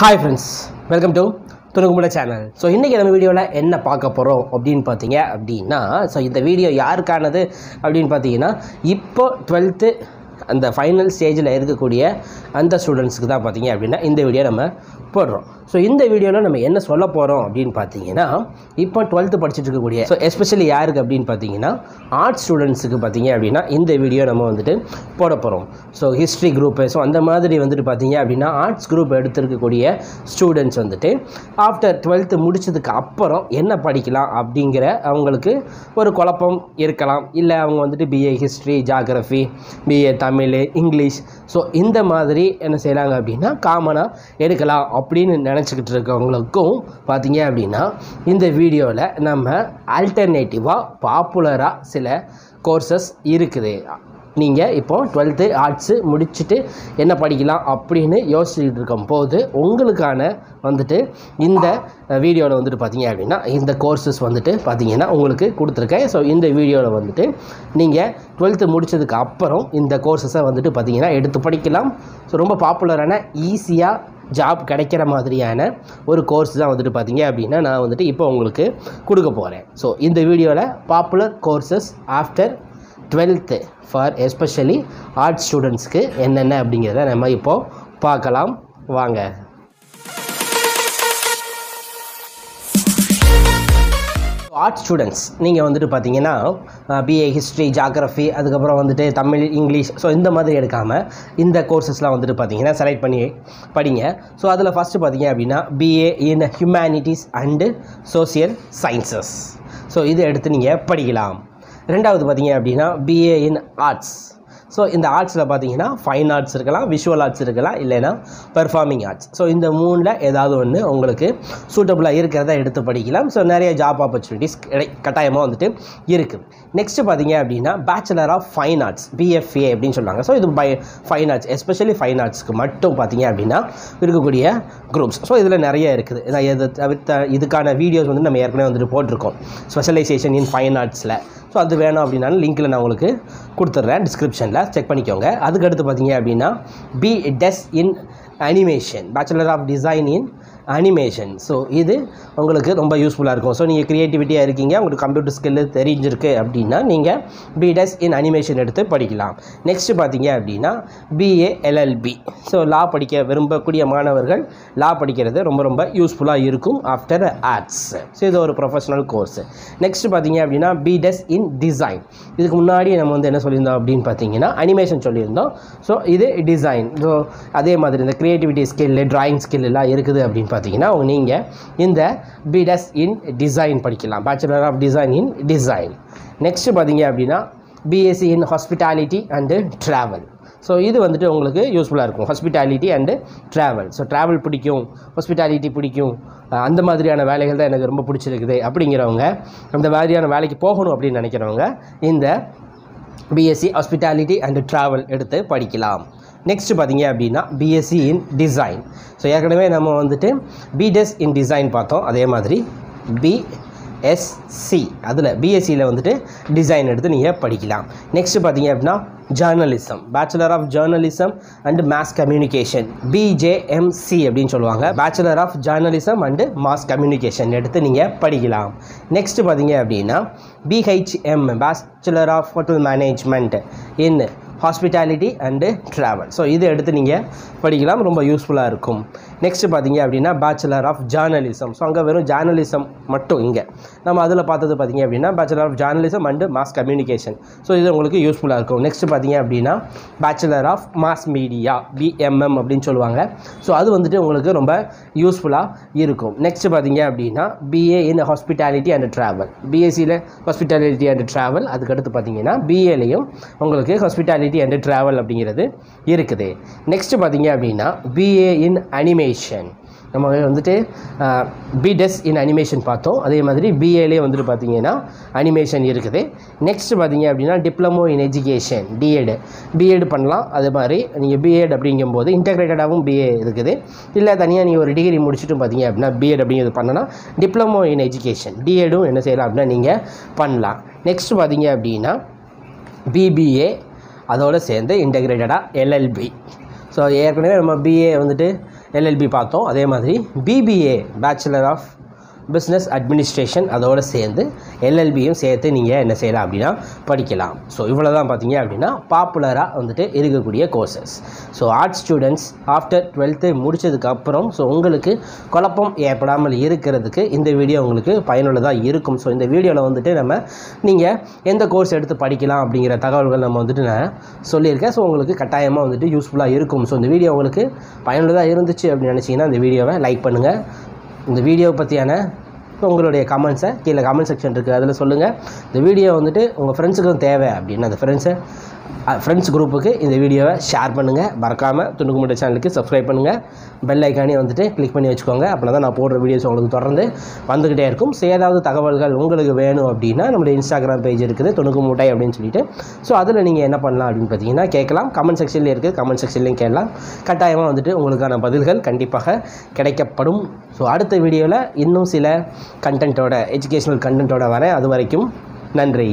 Hi friends, welcome to Thunuku Mootai channel. So inniki nama video la enna paakaporom appdin pathinga appadina so indha video yaarkaanadu appdin pathina ippo 12th and the final stage la irukkuriya andha students ku da pathinga appadina indha video nama podrom. So indha video la nama enna solla porom appdin pathina ippo 12th padichittu irukkuriya so especially yaarukku appdin pathina art students ku pathinga appadina indha video nama vandu podaporom. So history group so andha maadhiri vandu pathinga appadina arts group eduthirukuriya students vandu after 12th mudichadukku apporam enna padikalam appdingra avangalukku oru kolappam irkalam illa avanga vandu BA history geography BA Tamil English so indha maadhiri enna seiyanga appadina common ah edukalam appdinu நினைச்சிட்டு இருக்கவங்களுக்கும் பாத்தீங்க அப்படினா இந்த வீடியோல நம்ம ஆல்டர்னேட்டிவா பாப்புலரா சில courses இருக்குது. நீங்க இப்போ 12th ஆர்ட்ஸ் முடிச்சிட்டு என்ன படிக்கலாம் அப்படினு யோசிச்சிட்டு இருக்கும்போது உங்களுக்கான வந்துட்டு இந்த வீடியோல வந்துட்டு பாத்தீங்க அப்படினா இந்த கோர்सेस வந்துட்டு பாத்தீங்கன்னா உங்களுக்கு கொடுத்திருக்கேன். சோ இந்த வீடியோல வந்துட்டு நீங்க 12th முடிச்சதுக்கு அப்புறம் இந்த கோர்सेसஐ வந்துட்டு பாத்தீங்கன்னா எடுத்து படிக்கலாம். சோ ரொம்ப பாப்புலரான ஈஸியா job கிடைக்கிற மாதிரியான ஒரு கோர்ஸ் தான் வந்துட்டு பாத்தீங்க அப்படினா நான் வந்துட்டு இப்போ உங்களுக்கு கொடுக்க போறேன். சோ இந்த வீடியோல popular courses after 12th for especially art students க்கு என்னென்ன அப்படிங்கறத நாம இப்போ பார்க்கலாம் வாங்க. Art students நீங்க வந்துட்டு பாத்தீங்கன்னா BA history geography அதுக்கு அப்புறம் வந்துட்டு தமிழ் இங்கிலீஷ் சோ இந்த மாதிரி எடுக்காம இந்த கோர்सेसலாம் வந்துட்டு பாத்தீங்கன்னா செலக்ட் பண்ணி படிங்க. சோ அதுல ஃபர்ஸ்ட் பாத்தீங்க அப்படினா BA in humanities and social sciences so இது எடுத்து நீங்க படிக்கலாம். இரண்டாவது பாத்தீங்க அப்படினா BA in arts சோ இந்த ஆர்ட்ஸ்ல பாத்தீங்கன்னா ஃபைன் ஆர்ட்ஸ் இருக்கலாம் விஷுவல் ஆர்ட்ஸ் இருக்கலாம் இல்லனா பெர்ஃபார்மிங் ஆர்ட்ஸ் சோ இந்த மூணுல ஏதாவது ஒன்னு உங்களுக்கு சூட்டபிளா இருக்கறத எடுத்து படிக்கலாம். சோ நிறைய ஜாப் opportunities கட்டாயமா வந்துட்டு இருக்கு. நெக்ஸ்ட் பாத்தீங்க அப்படினா bachelor of fine arts BFA அப்படினு சொல்றாங்க. சோ இது ஃபைன் ஆர்ட்ஸ் எஸ்பெஷியலி ஃபைன் ஆர்ட்ஸ்க்கு மட்டும் பாத்தீங்க அப்படினா இருக்கக்கூடிய groups சோ இதுல நிறைய இருக்குது. இதுக்கான வீடியோஸ் வந்து நம்ம ஏற்கனவே வந்துட்டு போட்டுருக்கோம். specialization in fine artsல சோ அது வேணும் அப்படினா லிங்க்ல நான் உங்களுக்கு கொடுத்துறேன் description ல செக் பண்ணிக்கோங்க. அதுக்கு அடுத்து பாத்தீங்க அப்படினா B.Des in animation bachelor of design in animation so இது உங்களுக்கு ரொம்ப யூஸ்புல்லா இருக்கும். சோ நீங்க கிரியேட்டிவிட்டியா இருக்கீங்க உங்களுக்கு கம்ப்யூட்டர் ஸ்கில் தெரிஞ்சிருக்கு அப்படினா நீங்க B.Des in animation எடுத்து படிக்கலாம். நெக்ஸ்ட் பாத்தீங்க அப்படினா BA LLB சோ லா படிக்க விரும்பக்கூடிய மாணவர்கள் லா படிக்கிறது ரொம்ப ரொம்ப யூஸ்புல்லா இருக்கும் after arts சோ இது ஒரு professional course. நெக்ஸ்ட் பாத்தீங்க அப்படினா B.Des in design இதுக்கு முன்னாடி நம்ம வந்து என்ன சொல்லிருந்தோம் அப்படினு பாத்தீங்கன்னா animation சொல்லிருந்தோம். சோ இது design சோ அதே மாதிரி இந்த creativity skill drawing skill எல்லாம் இருக்குது அப்படினு பாத்தீங்கன்னா நீங்க இந்த B.Des in design படிக்கலாம் bachelor of design in design. Next பாத்தீங்க அப்படினா BSc in hospitality and travel so இது வந்துட்டு உங்களுக்கு யூஸ்புல்லா இருக்கும். hospitality and travel so travel பிடிக்கும் hospitality பிடிக்கும் அந்த மாதிரியான வேலைகள் தான் எனக்கு ரொம்ப பிடிச்சிருக்குதே அப்படிங்கறவங்க அந்த மாதிரியான வேலைக்கு போகணும் அப்படி நினைக்கிறவங்க இந்த BSc hospitality and travel எடுத்து படிக்கலாம். நெக்ஸ்ட் பாத்தீங்க அப்படினா BSc in design சோ ஏற்கனவே நம்ம வந்துட்டு B.Des in design பார்த்தோம். அதே மாதிரி BSc அதுல BSc ல வந்துட்டு டிசைன் எடுத்து நீங்க படிக்கலாம். நெக்ஸ்ட் பாத்தீங்க அப்படினா journalism bachelor of journalism and mass communication BJMC அப்படினு சொல்வாங்க bachelor of journalism and mass communication எடுத்து நீங்க படிக்கலாம். நெக்ஸ்ட் பாத்தீங்க அப்படினா BHM bachelor of hotel management in hospitality and travel so இது எடுத்து நீங்க படிக்கலாம் ரொம்ப யூஸ்புல்லா இருக்கும். நெக்ஸ்ட் பாத்தீங்க அப்படினா bachelor of journalism so அங்க வெறும் journalism மட்டும் இங்க நாம அதுல பார்த்தது பாத்தீங்க அப்படினா bachelor of journalism and mass communication so இது உங்களுக்கு யூஸ்புல்லா இருக்கும். நெக்ஸ்ட் பாத்தீங்க அப்படினா bachelor of mass media BMM அப்படினு சொல்வாங்க so அது வந்துட்டு உங்களுக்கு ரொம்ப யூஸ்புல்லா இருக்கும். நெக்ஸ்ட் பாத்தீங்க அப்படினா BA in hospitality and travel BSc ல hospitality and travel அதுக்கு அடுத்து பாத்தீங்கன்னா BA லயும் உங்களுக்கு hospitality and travel அப்படிங்கிறது இருக்குது. நெக்ஸ்ட் பாத்தீங்க அப்படினா BA in animation நம்ம வந்துட்டு B.Des in animation பார்த்தோம். அதே மாதிரி BA ல வந்துட்டு பாத்தீங்கன்னா animation இருக்குது. நெக்ஸ்ட் பாத்தீங்க அப்படினா diploma in education DEd BEd பண்ணலாம். அதே மாதிரி நீங்க BEd அப்படிங்கும்போது இன்டகிரேட்டடாவும் BA இருக்குது. இல்ல தனியா நீங்க ஒரு டிகிரி முடிச்சிட்டு பாத்தீங்க அப்படினா BEd அப்படிங்கிறது பண்ணனா diploma in education DEd உம் என்ன செய்யலாம் அப்படினா நீங்க பண்ணலாம். நெக்ஸ்ட் பாத்தீங்க அப்படினா BBA அதோட சேர்ந்து இன்டகிரேட்டடா LLB சோ ஏற்கனவே நம்ம BA வந்துட்டு LLB பார்த்தோம். அதே மாதிரி BBA bachelor of business administration அதோடு சேர்ந்து எல்எல்பியும் சேர்த்து நீங்கள் என்ன செய்யலாம் அப்படின்னா படிக்கலாம். ஸோ இவ்வளோ தான் பார்த்தீங்க அப்படின்னா பாப்புலராக வந்துட்டு இருக்கக்கூடிய courses. So arts students after twelfth முடித்ததுக்கப்புறம் ஸோ உங்களுக்கு குழப்பம் ஏற்படாமல் இருக்கிறதுக்கு இந்த வீடியோ உங்களுக்கு பயனுள்ளதாக இருக்கும். ஸோ இந்த வீடியோவில் வந்துட்டு நீங்கள் எந்த கோர்ஸ் எடுத்து படிக்கலாம் அப்படிங்கிற தகவல்கள் நம்ம வந்துட்டு நான் சொல்லியிருக்கேன். ஸோ உங்களுக்கு கட்டாயமாக வந்துட்டு யூஸ்ஃபுல்லாக இருக்கும். ஸோ இந்த வீடியோ உங்களுக்கு பயனுள்ளதாக இருந்துச்சு அப்படின்னு நினச்சிங்கன்னா இந்த வீடியோவை லைக் பண்ணுங்கள். இந்த வீடியோ பற்றியான உங்களுடைய கமெண்ட்ஸை கீழே கமெண்ட் செக்ஷன் இருக்குது அதில் சொல்லுங்கள். இந்த வீடியோ வந்துட்டு உங்கள் ஃப்ரெண்ட்ஸுக்கும் தேவை அப்படின்னு அந்த ஃப்ரெண்ட்ஸ் குரூப்புக்கு இந்த வீடியோவை ஷேர் பண்ணுங்கள். மறக்காமல் துணுக்கு மூட்டை சேனலுக்கு சப்ஸ்கிரைப் பண்ணுங்கள். பெல் ஐக்கானே வந்துட்டு கிளிக் பண்ணி வச்சுக்கோங்க. அப்படின்னா தான் நான் போடுற வீடியோஸ் உங்களுக்கு தொடர்ந்து வந்துக்கிட்டே இருக்கும். ஸோ ஏதாவது தகவல்கள் உங்களுக்கு வேணும் அப்படின்னா நம்மளுடைய இன்ஸ்டாகிராம் பேஜ் இருக்குது துணுக்கு மூட்டை அப்படின்னு சொல்லிட்டு. ஸோ அதில் நீங்கள் என்ன பண்ணலாம் அப்படின்னு பார்த்தீங்கன்னா கேட்கலாம். கமெண்ட் செக்ஷனில் இருக்குது, கமெண்ட் செக்ஷன்லேயும் கேட்கலாம். கட்டாயமாக வந்துட்டு உங்களுக்கான பதில்கள் கண்டிப்பாக கிடைக்கப்படும். ஸோ அடுத்த வீடியோவில் இன்னும் சில கண்டென்ட்டோட எஜுகேஷனல் கண்டென்ட்டோட வரேன். அது வரைக்கும் நன்றி.